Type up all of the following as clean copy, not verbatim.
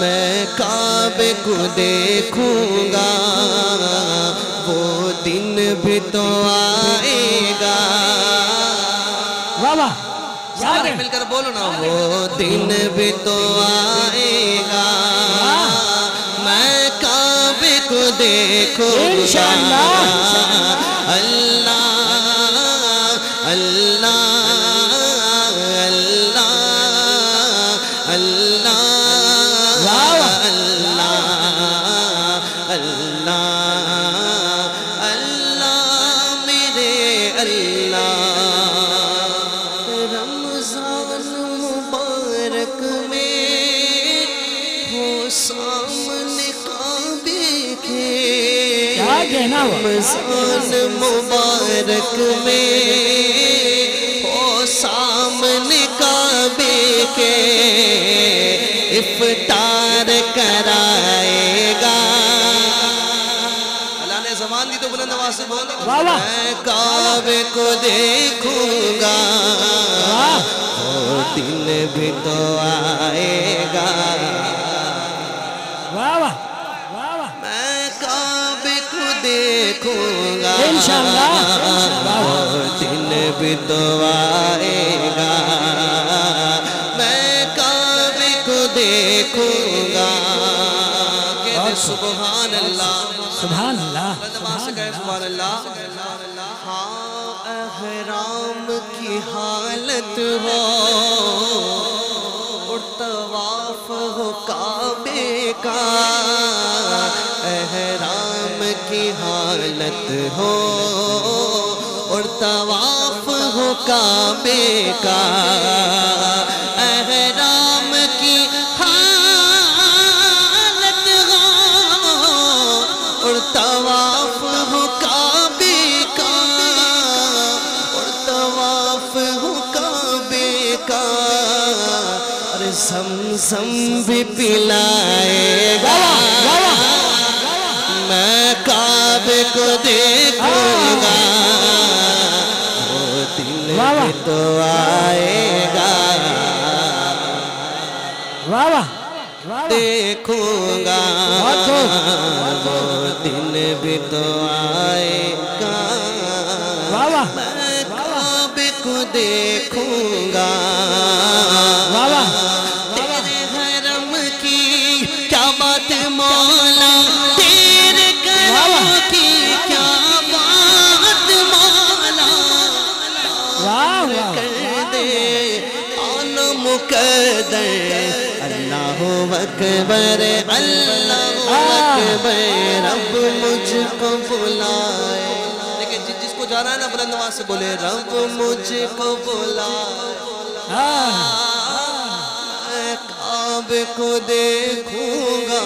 मैं काबे को देखूंगा। वो दिन भी तो आएगा, वाह वाह, सारे मिलकर बोलो ना, वो दिन भी तो आएगा, देखो इंशाअल्लाह। अल्लाह अल्लाह अल्लाह अल्लाह अल्लाह अल्लाह अल्लाह मेरे अल्लाह। रमज़ान मुबारक में हो सामने काबे के, रमज़ान मुबारक में हो सामने काबे के, इफ्तार कराएगा। अल्लाह ने ज़बान दी तो बुलंद आवाज़ से बोलो, मैं काबे को देखूंगा। वो दिन भी तो आएगा, वाह वाह, देखूंगा इंशाअल्लाह। वो दिन भी तो आएगा, मैं काबे को देखूंगा। सुभान अल्लाह, सुभान अल्लाह, सुभान अल्लाह। हाँ, अहराम की हालत हो और तवाफ हो काबे का, की हालत हो और तवाफ हो काबे का। अहराम की हालत हो और तवाफ हो काबे का, और तवाफ हो काबे का। अरे समसम भी पिलाएगा, मैं काबे को देखूंगा। वो दिन भी तो आएगा, वाह वाह, देखूंगा। वो दिन भी तो आएगा, वाह वाह, मैं काबे को देखूंगा। तेरे हरम की क्या बात मौला, अल्लाह अकबर अल्लाह अकबर। रब मुझको बुलाए, लेकिन जिसको जाना है ना बुलंद आवाज से बोले, रब मुझको बुलाए, मैं काबे को देखूंगा।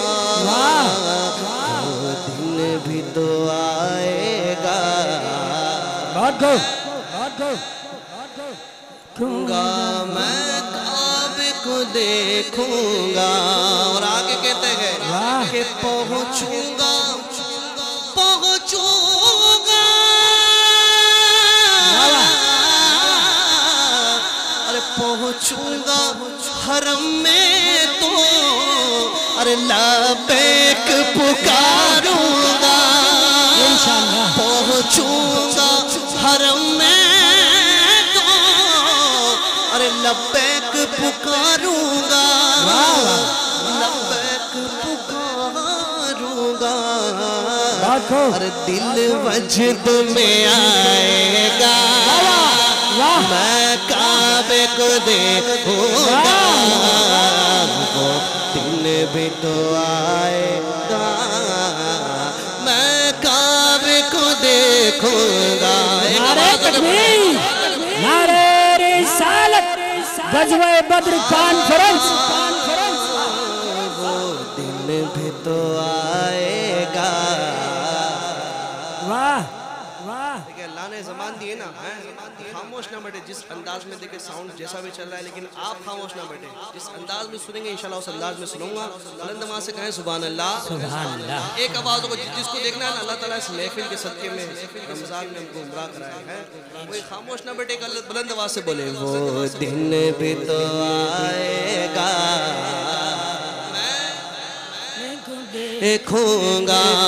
वो दिन भी तो आएगा, मैं देखूंगा। और आगे कहते हैं कि पहुंचूंगा, पहुंचूंगा। अरे पहुंचूंगा हरम में तो, अरे लबैक पुकारूंगा। पहुंचूंगा हरम में तो, अरे लबैक पुकारूंगा, लबैक पुकारूंगा। अरे दिल वजद में आएगा, मैं काबे को देखूंगा। वो दिन भी तो आएगा, मैं काबे को देखूंगा। गज़वा-ए-बद्र कॉन्फ्रेंस। दिन भी तो आएगा। वाह वाह, लाने ज़मान दिए ना, खामोश ना बैठे। जिस अंदाज में देखे साउंड जैसा भी चल रहा है, लेकिन आप खामोश ना बैठे। जिस अंदाज में सुनेंगे इंशाल्लाह उस अंदाज में सुनूंगा। बुलंद आवाज़ से कहें सुभान अल्लाह सुभान अल्लाह। एक आवाज़ को जिसको देखना है ना, अल्लाह ताला इस महफिल के सदके में रमज़ान में हमको गुमराह कराया है। कोई खामोश ना बैठे, बुलंद आवाज़ से बोले वो दिन भी तो आएगा, देखूंगा और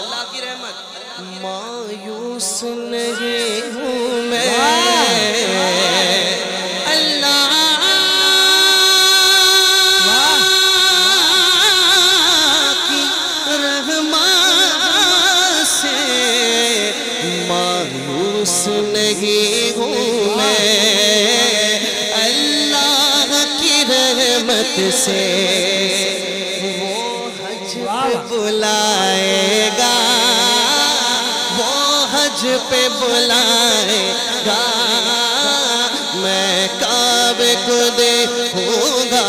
अल्लाह की रहमत, मायूस नहीं हूँ मैं। अल्लाह की रहमत से मायूस नहीं हूँ मैं, अल्लाह की रहमत से बुलाएगा, वो हज पे बुलाएगा। मैं काबे को देखूंगा,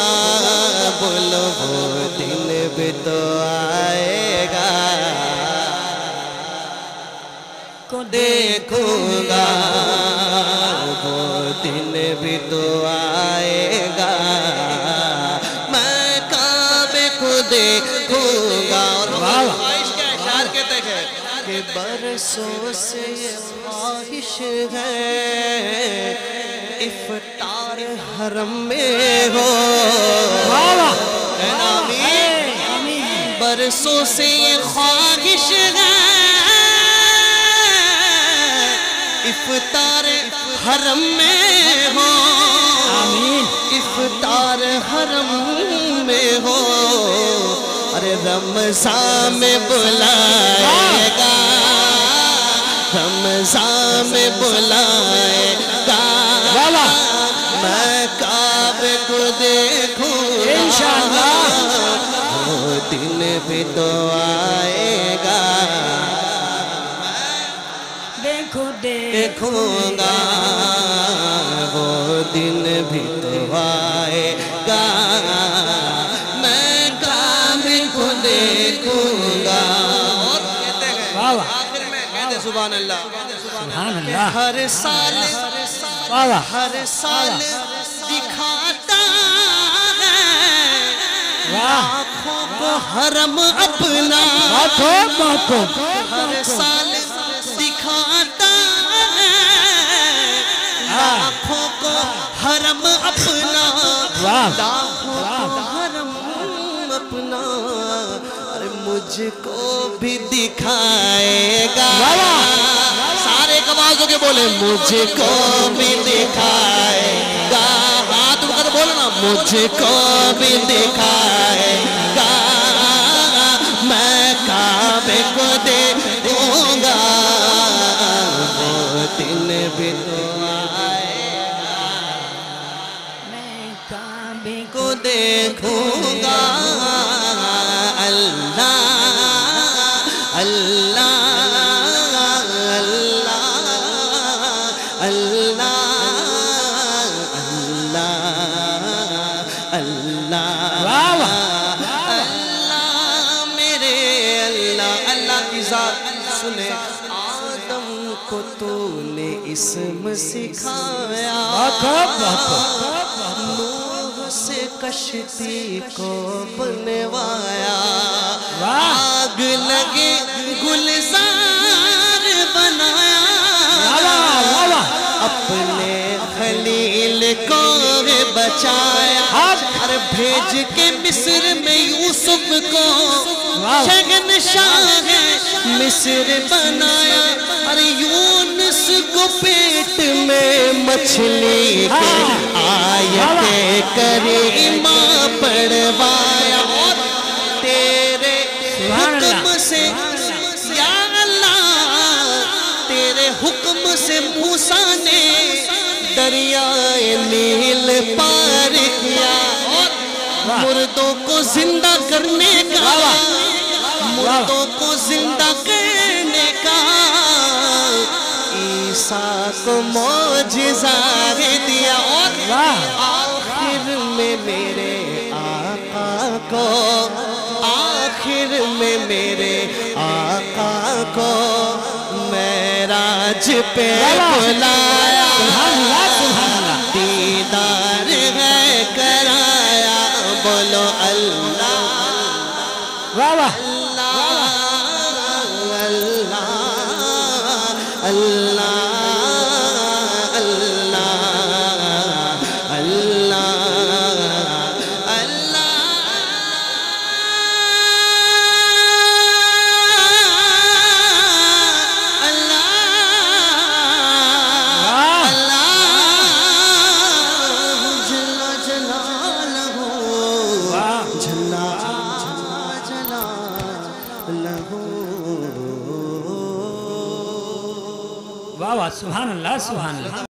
बोलो वो दिन भी तो आएगा, को देखूंगा वो दिन भी तो आएगा। मैं काबे को देखूंगा। बरसों से ये ख्वाहिश है, इफ्तार हरम में हो। बरसों से ये ख्वाहिश है, इफ्तार हरम में हो, इफ्तार हरम में हो। अरे रमज़ान में बुलाएगा, रमज़ान में बुलाएगा। मैं काबे को देखूंगा, इंशाअल्लाह वो दिन भी तो आएगा। देखो देखूंगा वो दिन भी तो आएगा। मैं काबे को देखूंगा। सुभान अल्लाह। हर साल दिखाता है आँखों को हरम अपना। हर साल दिखाता है आँखों को हरम अपना, लाखों को हरम अपना। मुझको भी दिखाएगा। सारे आवाज़ों के बोले मुझको भी दिखाएगा। हाथ उठाकर बोलो ना, मुझको भी दिखाएगा। मैं काबे को देखूंगा, वो दिन भी तो आएगा। मैं काबे को देखूंगा, इसम सिखाया, नूह से कश्ती को बनवाया। आग लगे गुलजार बनाया, अपने खलील को बचाया। हर भेज के मिस्र में यूसुफ को शहंशाह मिस्र बनाया। अरे यूनुस को पेट में मछली के आयते करीमा पढ़वाया। तेरे हुक्म से या अल्लाह, तेरे हुक्म से मूसा ने दरियाए नील पार किया। मुर्दों को जिंदा करने का, मुर्दों को जिंदा करने का ईसा को मौजिज़ा दिया। और आखिर में मेरे को, आखिर में मेरे आका को मेराज पे बुलाया, दीदार है कराया। बोलो अल्लाह वाह अल्लाह अल्लाह अल्लाह। वाह वाह सुभान अल्लाह सुभान अल्लाह।